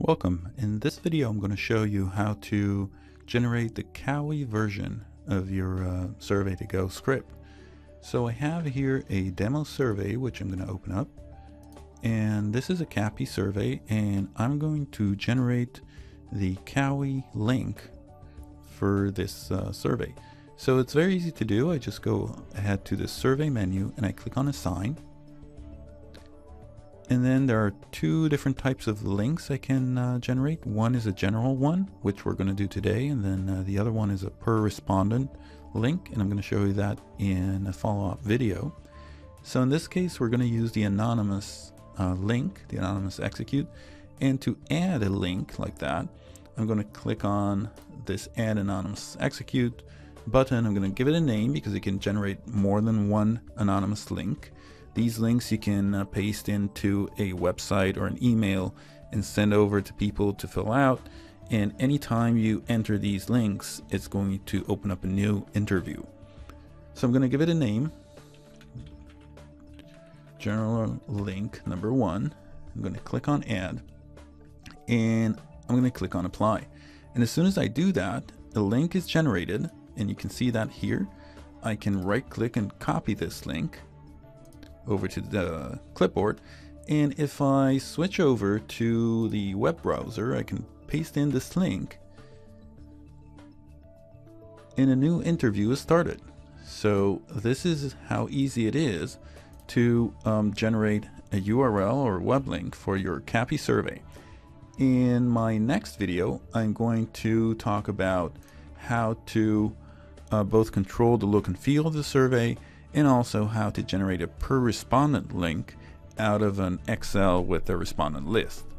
Welcome. In this video I'm going to show you how to generate the CAWI version of your SurveyToGo script. So I have here a demo survey which I'm going to open up, and this is a CAPI survey, and I'm going to generate the CAWI link for this survey. So it's very easy to do. I just go ahead to the survey menu and I click on assign. And then there are two different types of links I can generate. One is a general one, which we're going to do today, and then the other one is a per respondent link, and I'm going to show you that in a follow-up video. So in this case we're going to use the anonymous link, the anonymous execute, and to add a link like that I'm going to click on this add anonymous execute button. I'm going to give it a name because it can generate more than one anonymous link. These links you can paste into a website or an email and send over to people to fill out. And anytime you enter these links, it's going to open up a new interview. So I'm going to give it a name, general link number one. I'm going to click on add, and I'm going to click on apply. And as soon as I do that, the link is generated, and you can see that here. I can right click and copy this link over to the clipboard, and if I switch over to the web browser, I can paste in this link and a new interview is started. So this is how easy it is to generate a URL or web link for your CAPI survey. In my next video, I'm going to talk about how to both control the look and feel of the survey, and also how to generate a per respondent link out of an Excel with a respondent list.